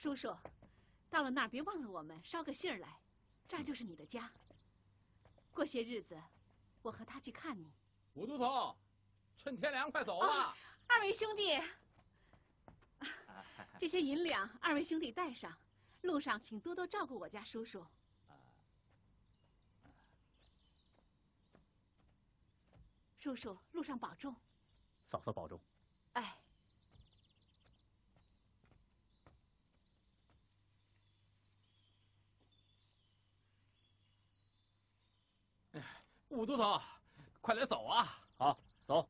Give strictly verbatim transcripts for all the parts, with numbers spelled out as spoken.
叔叔，到了那儿别忘了我们捎个信儿来，这儿就是你的家。过些日子，我和他去看你。武都头，趁天凉快走吧。哦、二位兄弟，这些银两二位兄弟带上，路上请多多照顾我家叔叔。 叔叔，路上保重。嫂嫂保重。哎。哎，武都头，快点走啊！好，走。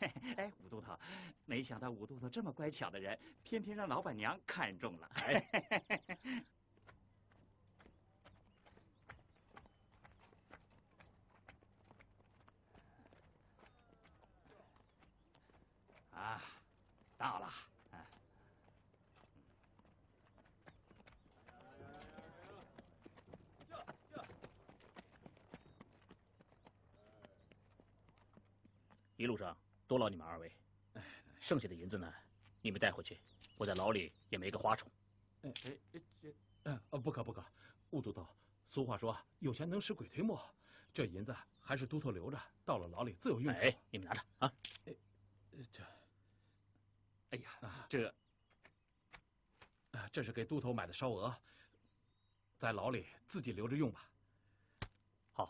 哎，武都头，没想到武都头这么乖巧的人，偏偏让老板娘看中了。哎。啊，到了。啊、一路上多劳你们二位，剩下的银子呢，你们带回去，我在牢里也没个花虫。哎哎哎，这呃、啊、不可不可，雾都头，俗话说有钱能使鬼推磨，这银子还是都头留着，到了牢里自有用处。哎，你们拿着啊。哎，这。 哎呀，这啊，这是给都头买的烧鹅，在牢里自己留着用吧。好，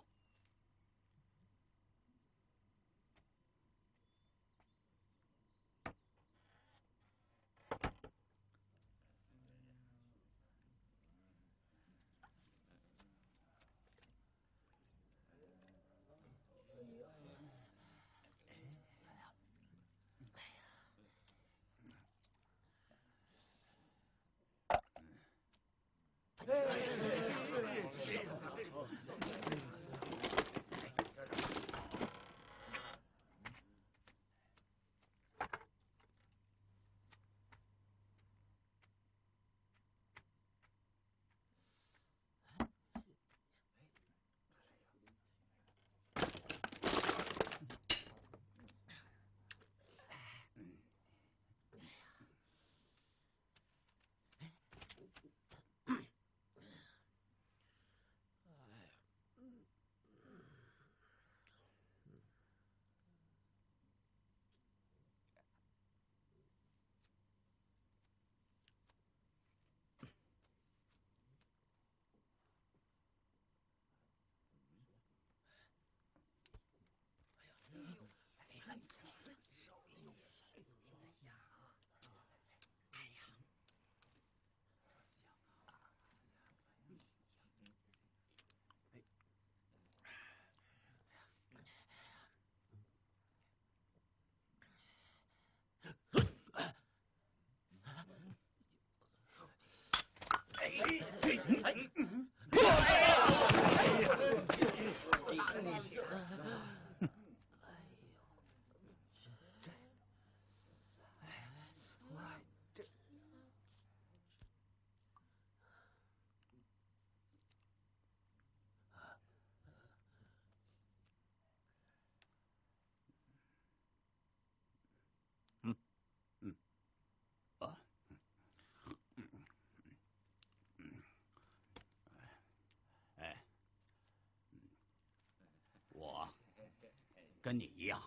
跟你一样，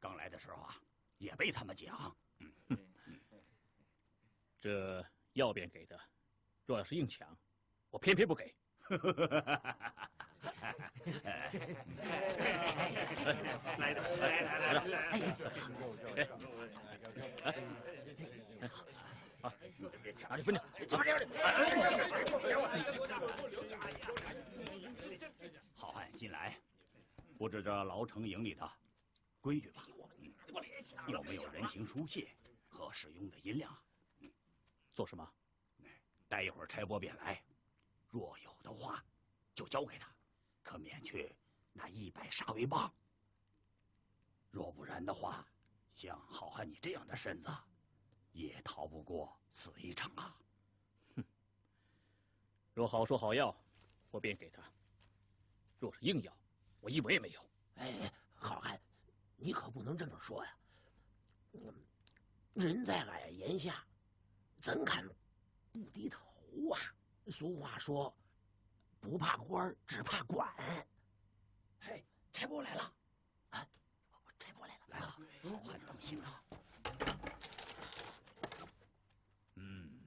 刚来的时候啊，也被他们讲。嗯嗯、这要便给的，若要是硬抢，我偏偏不给。来的，来来来来，好，你别抢，你分着，这边这边。好汉新来。 不知这牢城营里的规矩吧？有没有人情书信和使用的银两？做什么？待一会儿差拨便来，若有的话就交给他，可免去那一百杀威棒。若不然的话，像好汉你这样的身子，也逃不过死一场啊！哼，若好说好要，我便给他；若是硬要， 我一文也没有。哎，好汉，你可不能这么说呀！人在俺檐下，怎敢俗话说，不怕官只怕管。嘿，柴伯来了！啊，柴伯来了！来了，好汉当先啊！嗯，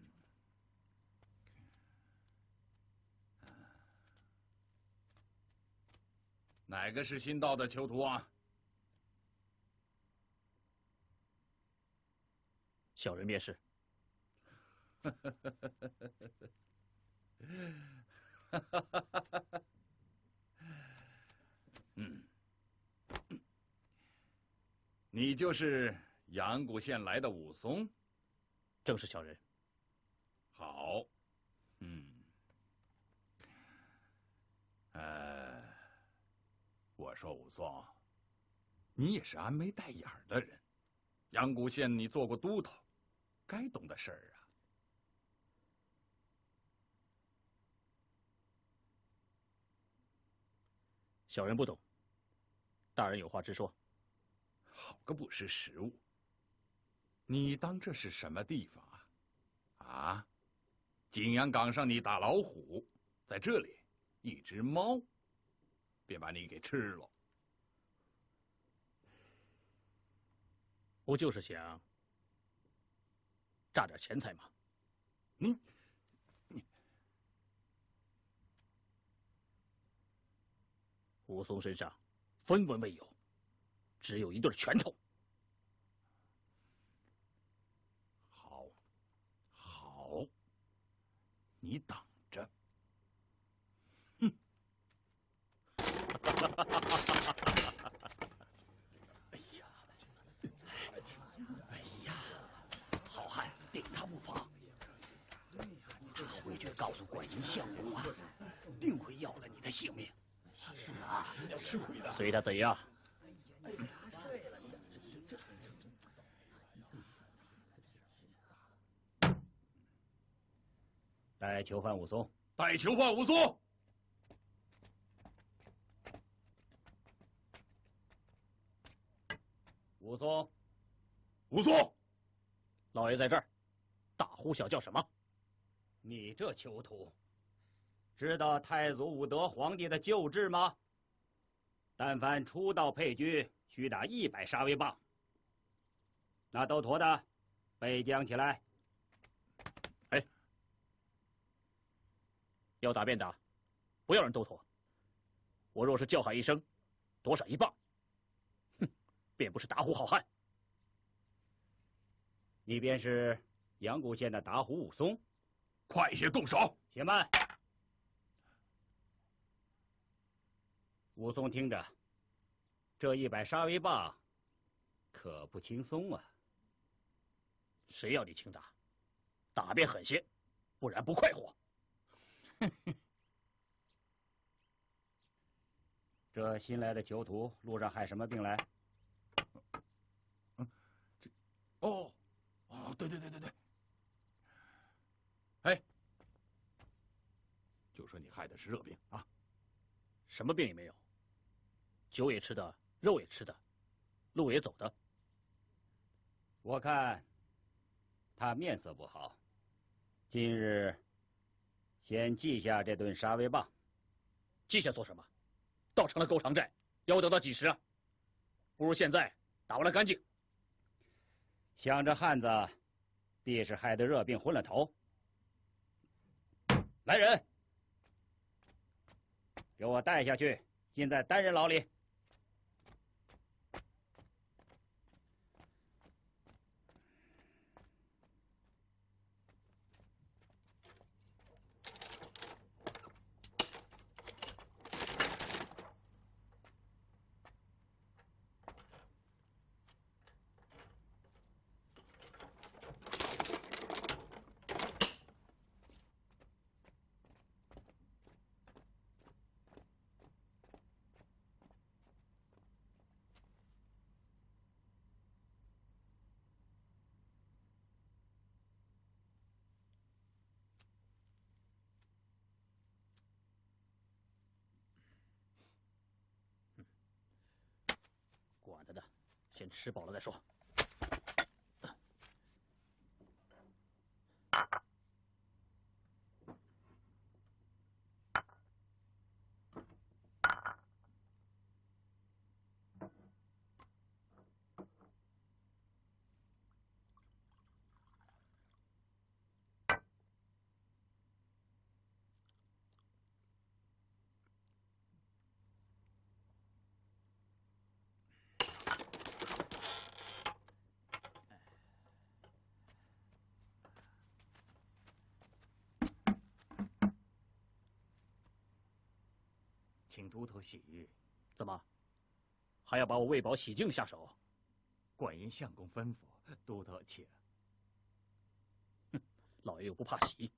哪个是新到的囚徒啊？小人便是。 哈哈哈哈哈哈！哈哈哈哈哈哈！嗯，你就是雅安谷县来的武松，正是小人。好，嗯，呃，我说武松，你也是安眉带眼的人，雅安谷县你做过都头，该懂的事儿啊。 小人不懂，大人有话直说。好个不识时务！你当这是什么地方啊？啊，景阳岗上你打老虎，在这里一只猫便把你给吃了。不就是想榨点钱财吗？嗯。 武松身上分文未有，只有一对拳头。好，好，你等着。嗯。哎呀，哎呀，好汉顶他不妨。他回去告诉管营相公啊，定会要了你的性命。 是啊，要吃亏的。随他怎样？哎呀，睡了你！这这带囚犯武松，带囚犯武松。武松，武松，老爷在这儿，大呼小叫什么？你这囚徒！ 知道太祖武德皇帝的旧制吗？但凡初到配军，需打一百杀威棒。那斗驼的，被将起来。哎，要打便打，不要人斗驼。我若是叫喊一声，多少一棒，哼，便不是打虎好汉。你便是阳谷县的打虎武松。快些动手！且慢。 武松听着，这一百杀威棒可不轻松啊！谁要你轻打，打便狠些，不然不快活。哼哼，这新来的囚徒路上害什么病来？嗯，这哦哦，对对对对对。哎，就说你害的是热病啊，什么病也没有。 酒也吃的，肉也吃的，路也走的。我看他面色不好，今日先记下这顿杀威棒。记下做什么？倒成了勾偿债，要我等到几时啊？不如现在打完了干净。想这汉子必是害得热病昏了头。来人，给我带下去，禁在单人牢里。 管他的，先吃饱了再说。请都头洗浴，怎么还要把我喂饱洗净下手？管因相公吩咐，都头请。哼，老爷又不怕洗。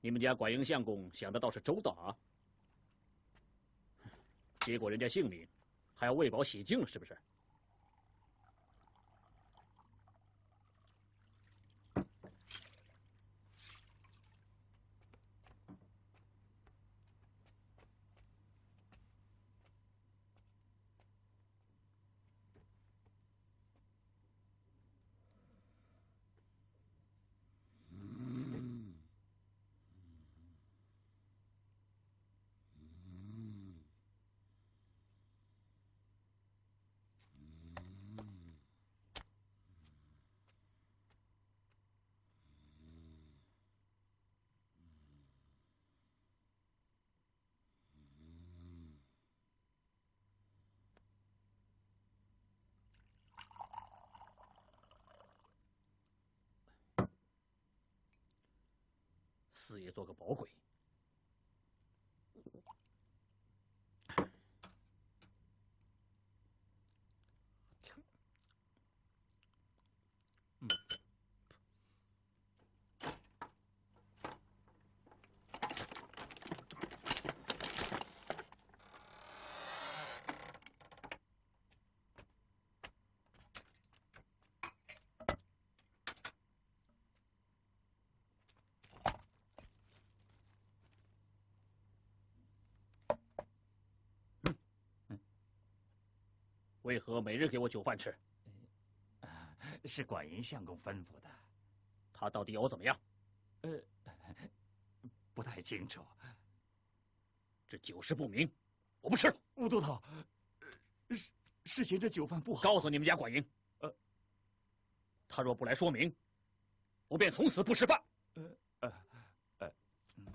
你们家管营相公想的倒是周到啊，结果人家性命还要喂饱洗净，是不是？四爷做个宝鬼，嗯，为何每日给我酒饭吃？啊，是管营相公吩咐的。他到底要我怎么样？呃，不太清楚。这酒食不明，我不吃。吴都头，是是嫌这酒饭不好。告诉你们家管营，呃，他若不来说明，我便从此不吃饭。呃呃呃。嗯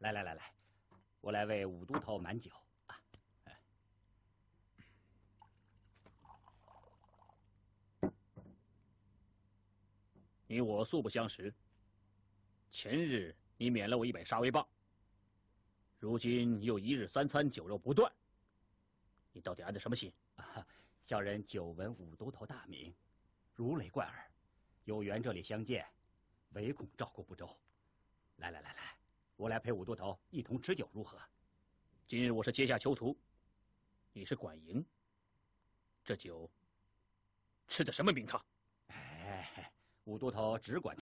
来来来来，我来为武都头满酒啊！你我素不相识，前日你免了我一百杀威棒，如今又一日三餐酒肉不断，你到底安的什么心？啊、小人久闻武都头大名，如雷贯耳，有缘这里相见，唯恐照顾不周。来来来来。 我来陪武都头一同吃酒，如何？今日我是阶下囚徒，你是管营，这酒吃的什么名堂？哎，武都头只管